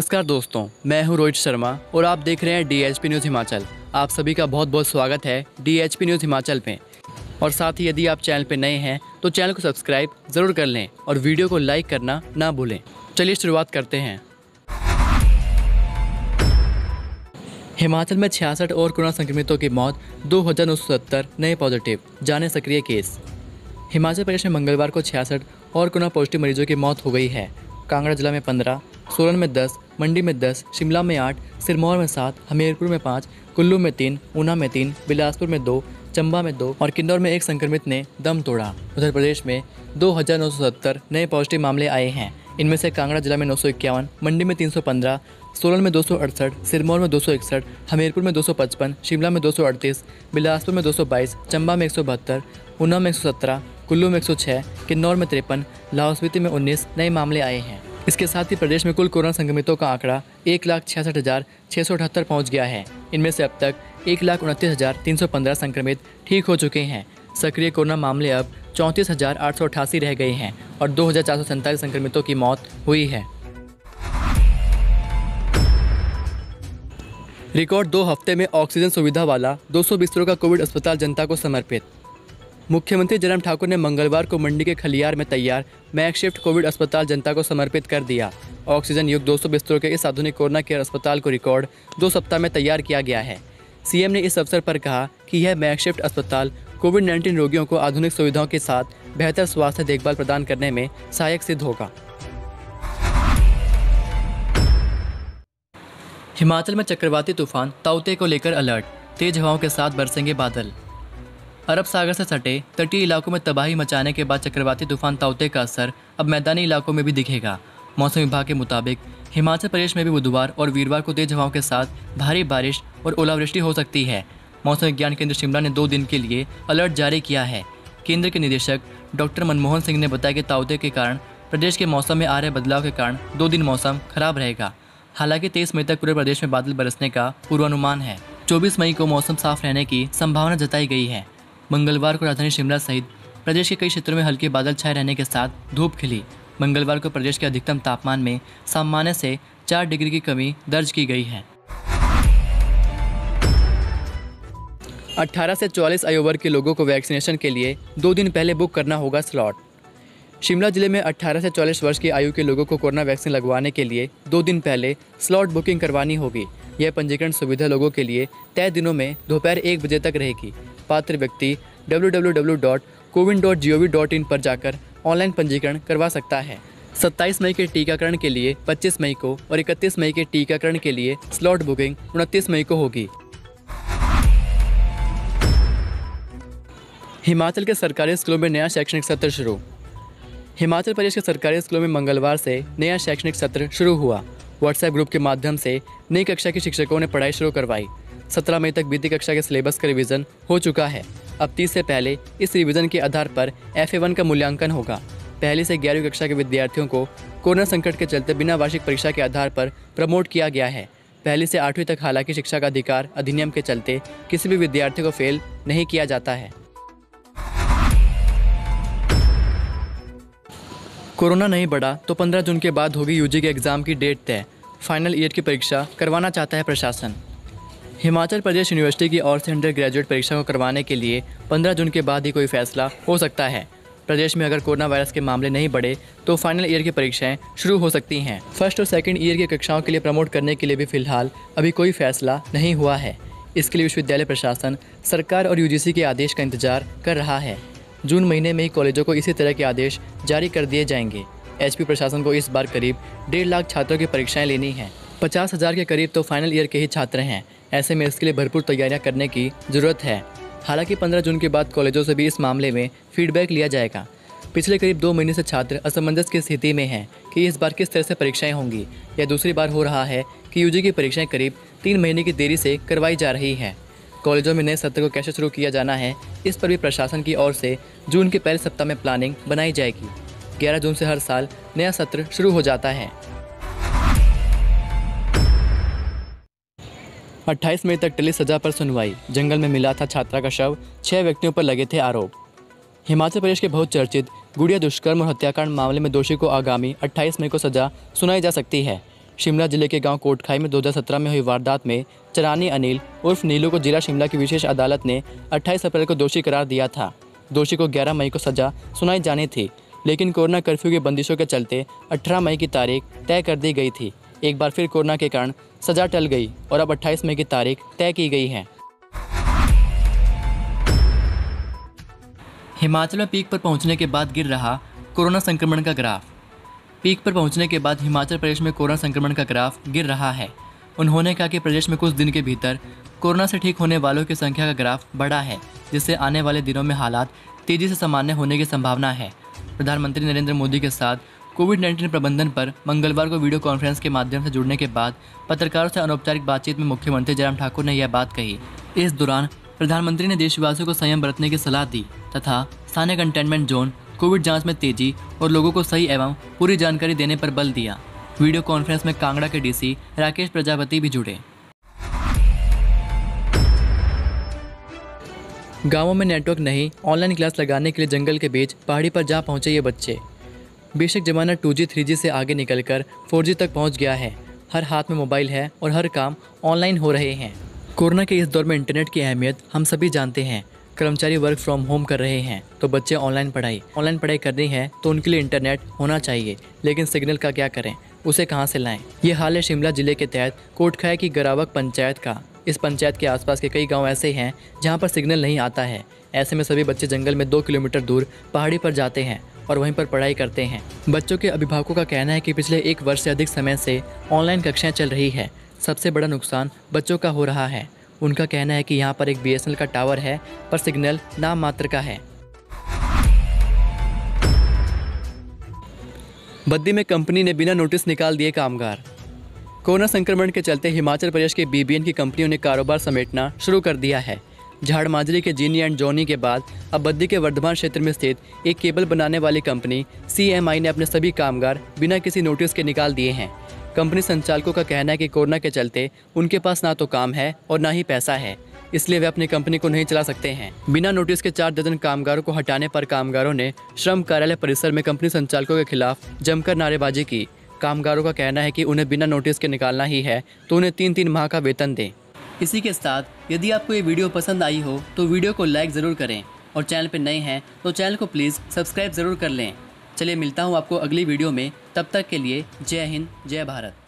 नमस्कार दोस्तों, मैं हूं रोहित शर्मा और आप देख रहे हैं डीएचपी न्यूज हिमाचल। आप सभी का बहुत बहुत स्वागत है डीएचपी न्यूज हिमाचल पे। और साथ ही यदि आप चैनल पे नए हैं तो चैनल को सब्सक्राइब जरूर कर लें और वीडियो को लाइक करना ना भूलें। चलिए शुरुआत करते हैं। हिमाचल में 66 और कोरोना संक्रमितों की मौत, 2970 नए पॉजिटिव, जाने सक्रिय केस। हिमाचल प्रदेश में मंगलवार को 66 और कोरोना पॉजिटिव मरीजों की मौत हो गई है। कांगड़ा जिला में 15, सोलन में 10, मंडी में 10, शिमला में 8, सिरमौर में 7, हमीरपुर में 5, कुल्लू में 3, ऊना में 3, बिलासपुर में 2, चंबा में 2 और किन्नौर में एक संक्रमित ने दम तोड़ा। उत्तर प्रदेश में 2970 नए पॉजिटिव मामले आए हैं। इनमें से कांगड़ा जिला में 951, मंडी में 315, सोलन में 268, सिरमौर में 261, हमीरपुर में 255, शिमला में 238, बिलासपुर में 222, चंबा में 172, ऊना में 117, कुल्लू में 106, किन्नौर में 53, लाहौल स्पीति में 19 नए मामले आए हैं। इसके साथ ही प्रदेश में कुल कोरोना संक्रमितों का आंकड़ा 1,66,678 पहुँच गया है। इनमें से अब तक 1,29,315 संक्रमित ठीक हो चुके हैं। सक्रिय कोरोना मामले अब 34,888 रह गए हैं और 2,447 संक्रमितों की मौत हुई है। रिकॉर्ड 2 हफ्ते में ऑक्सीजन सुविधा वाला 200 बिस्तरों का कोविड अस्पताल जनता को समर्पित। मुख्यमंत्री जयराम ठाकुर ने मंगलवार को मंडी के खलियार में तैयार मैकशिफ्ट कोविड अस्पताल जनता को समर्पित कर दिया। ऑक्सीजन युक्त 200 बिस्तरों के इस आधुनिक कोरोना केयर अस्पताल को रिकॉर्ड 2 सप्ताह में तैयार किया गया है। सीएम ने इस अवसर पर कहा कि यह मैकशिफ्ट अस्पताल कोविड-19 रोगियों को आधुनिक सुविधाओं के साथ बेहतर स्वास्थ्य देखभाल प्रदान करने में सहायक सिद्ध होगा। हिमाचल में चक्रवाती तूफान ताउते को लेकर अलर्ट, तेज हवाओं के साथ बरसेंगे बादल। अरब सागर से सटे तटीय इलाकों में तबाही मचाने के बाद चक्रवाती तूफान ताउते का असर अब मैदानी इलाकों में भी दिखेगा। मौसम विभाग के मुताबिक हिमाचल प्रदेश में भी बुधवार और वीरवार को तेज हवाओं के साथ भारी बारिश और ओलावृष्टि हो सकती है। मौसम विज्ञान केंद्र शिमला ने 2 दिन के लिए अलर्ट जारी किया है। केंद्र के निदेशक डॉक्टर मनमोहन सिंह ने बताया कि ताउते के कारण प्रदेश के मौसम में आ रहे बदलाव के कारण 2 दिन मौसम खराब रहेगा। हालांकि 23 मई तक पूरे प्रदेश में बादल बरसने का पूर्वानुमान है। 24 मई को मौसम साफ रहने की संभावना जताई गई है। मंगलवार को राजधानी शिमला सहित प्रदेश के कई क्षेत्रों में हल्के बादल छाए रहने के साथ धूप खिली। मंगलवार को प्रदेश के अधिकतम तापमान में सामान्य से 4 डिग्री की कमी दर्ज की गई है। 18 से 44 आयु वर्ग के लोगों को वैक्सीनेशन के लिए 2 दिन पहले बुक करना होगा स्लॉट। शिमला जिले में 18 से 44 वर्ष की आयु के लोगों को कोरोना वैक्सीन लगवाने के लिए 2 दिन पहले स्लॉट बुकिंग करवानी होगी। यह पंजीकरण सुविधा लोगों के लिए तय दिनों में दोपहर 1 बजे तक रहेगी। पात्र व्यक्ति www.covid.gov.in पर जाकर ऑनलाइन पंजीकरण करवा सकता है। 27 मई के टीकाकरण के लिए 25 मई को और 31 मई के टीकाकरण के लिए स्लॉट बुकिंग 29 मई को होगी। हिमाचल के सरकारी स्कूलों में नया शैक्षणिक सत्र शुरू। हिमाचल प्रदेश के सरकारी स्कूलों में मंगलवार से नया शैक्षणिक सत्र शुरू हुआ। व्हाट्सएप ग्रुप के माध्यम से नई कक्षा के शिक्षकों ने पढ़ाई शुरू करवाई। 17 मई तक बीती कक्षा के सिलेबस का रिवीजन हो चुका है। अब 30 से पहले इस रिवीजन के आधार पर FA1 का मूल्यांकन होगा। पहली से 11वीं कक्षा के विद्यार्थियों को कोरोना संकट के चलते बिना वार्षिक परीक्षा के आधार पर प्रमोट किया गया है। पहली से 8वीं तक हालांकि शिक्षा का अधिकार अधिनियम के चलते किसी भी विद्यार्थी को फेल नहीं किया जाता है। कोरोना नहीं बढ़ा तो 15 जून के बाद होगी यूजी के एग्ज़ाम की डेट तय। फाइनल ईयर की परीक्षा करवाना चाहता है प्रशासन। हिमाचल प्रदेश यूनिवर्सिटी की ओर से अंडर ग्रेजुएट परीक्षा को करवाने के लिए 15 जून के बाद ही कोई फैसला हो सकता है। प्रदेश में अगर कोरोना वायरस के मामले नहीं बढ़े तो फाइनल ईयर की परीक्षाएं शुरू हो सकती हैं। फर्स्ट और सेकेंड ईयर की कक्षाओं के लिए प्रमोट करने के लिए भी फिलहाल अभी कोई फैसला नहीं हुआ है। इसके लिए विश्वविद्यालय प्रशासन, सरकार और UGC के आदेश का इंतजार कर रहा है। जून महीने में ही कॉलेजों को इसी तरह के आदेश जारी कर दिए जाएंगे। HP प्रशासन को इस बार करीब 1.5 लाख छात्रों की परीक्षाएं लेनी हैं। 50,000 के करीब तो फाइनल ईयर के ही छात्र हैं। ऐसे में इसके लिए भरपूर तैयारियां करने की ज़रूरत है। हालांकि 15 जून के बाद कॉलेजों से भी इस मामले में फीडबैक लिया जाएगा। पिछले करीब 2 महीने से छात्र असमंजस की स्थिति में हैं कि इस बार किस तरह से परीक्षाएँ होंगी। यह दूसरी बार हो रहा है कि UG की परीक्षाएँ करीब 3 महीने की देरी से करवाई जा रही हैं। कॉलेजों में नए सत्र को कैसे शुरू किया जाना है, इस पर भी प्रशासन की ओर से जून के पहले सप्ताह में प्लानिंग बनाई जाएगी। 11 जून से हर साल नया सत्र शुरू हो जाता है। 28 मई तक टली सजा पर सुनवाई। जंगल में मिला था छात्रा का शव, 6 व्यक्तियों पर लगे थे आरोप। हिमाचल प्रदेश के बहुत चर्चित गुड़िया दुष्कर्म और हत्याकांड मामले में दोषी को आगामी 28 मई को सजा सुनाई जा सकती है। शिमला जिले के गांव कोटखाई में 2017 में हुई वारदात में चरानी अनिल उर्फ नीलू को जिला शिमला की विशेष अदालत ने 28 अप्रैल को दोषी करार दिया था। दोषी को 11 मई को सजा सुनाई जानी थी, लेकिन कोरोना कर्फ्यू की बंदिशों के चलते 18 मई की तारीख तय कर दी गई थी। एक बार फिर कोरोना के कारण सजा टल गई और अब 28 मई की तारीख तय की गई है। हिमाचल में पीक पर पहुंचने के बाद गिर रहा कोरोना संक्रमण का ग्राफ। पीक पर पहुंचने के बाद हिमाचल प्रदेश में कोरोना संक्रमण का ग्राफ गिर रहा है। उन्होंने कहा कि प्रदेश में कुछ दिन के भीतर कोरोना से ठीक होने वालों की संख्या का ग्राफ बढ़ा है, जिससे आने वाले दिनों में हालात तेज़ी से सामान्य होने की संभावना है। प्रधानमंत्री नरेंद्र मोदी के साथ कोविड-19 प्रबंधन पर मंगलवार को वीडियो कॉन्फ्रेंस के माध्यम से जुड़ने के बाद पत्रकारों से अनौपचारिक बातचीत में मुख्यमंत्री जयराम ठाकुर ने यह बात कही। इस दौरान प्रधानमंत्री ने देशवासियों को संयम बरतने की सलाह दी तथा स्थानीय कंटेनमेंट जोन, कोविड जांच में तेजी और लोगों को सही एवं पूरी जानकारी देने पर बल दिया। वीडियो कॉन्फ्रेंस में कांगड़ा के डीसी राकेश प्रजापति भी जुड़े। गांवों में नेटवर्क नहीं, ऑनलाइन क्लास लगाने के लिए जंगल के बीच पहाड़ी पर जा पहुंचे ये बच्चे। बेशक जमाना 2G 3G से आगे निकलकर 4G तक पहुँच गया है। हर हाथ में मोबाइल है और हर काम ऑनलाइन हो रहे हैं। कोरोना के इस दौर में इंटरनेट की अहमियत हम सभी जानते हैं। कर्मचारी वर्क फ्रॉम होम कर रहे हैं तो बच्चे ऑनलाइन पढ़ाई करनी है तो उनके लिए इंटरनेट होना चाहिए, लेकिन सिग्नल का क्या करें, उसे कहां से लाएं? ये हाल है शिमला जिले के तहत कोटखाई की गरावक पंचायत का। इस पंचायत के आसपास के कई गांव ऐसे हैं जहां पर सिग्नल नहीं आता है। ऐसे में सभी बच्चे जंगल में 2 किलोमीटर दूर पहाड़ी पर जाते हैं और वहीं पर पढ़ाई करते हैं। बच्चों के अभिभावकों का कहना है कि पिछले 1 वर्ष से अधिक समय से ऑनलाइन कक्षाएं चल रही है। सबसे बड़ा नुकसान बच्चों का हो रहा है। उनका कहना है कि यहाँ पर एक बीएसएनएल का टावर है, पर सिग्नल नाम मात्र का है। बद्दी में कंपनी ने बिना नोटिस निकाल दिए कामगार। कोरोना संक्रमण के चलते हिमाचल प्रदेश के बीबीएन की कंपनियों ने कारोबार समेटना शुरू कर दिया है। झाड़माजरी के जिनी एंड जॉनी के बाद अब बद्दी के वर्धमान क्षेत्र में स्थित एक केबल बनाने वाली कंपनी सीएमआई ने अपने सभी कामगार बिना किसी नोटिस के निकाल दिए हैं। कंपनी संचालकों का कहना है कि कोरोना के चलते उनके पास ना तो काम है और ना ही पैसा है, इसलिए वे अपनी कंपनी को नहीं चला सकते हैं। बिना नोटिस के 4 दर्जन कामगारों को हटाने पर कामगारों ने श्रम कार्यालय परिसर में कंपनी संचालकों के खिलाफ जमकर नारेबाजी की। कामगारों का कहना है कि उन्हें बिना नोटिस के निकालना ही है तो उन्हें 3-3 माह का वेतन दें। इसी के साथ यदि आपको ये वीडियो पसंद आई हो तो वीडियो को लाइक ज़रूर करें और चैनल पर नए हैं तो चैनल को प्लीज़ सब्सक्राइब ज़रूर कर लें। चलिए मिलता हूँ आपको अगली वीडियो में, तब तक के लिए जय हिंद, जय भारत।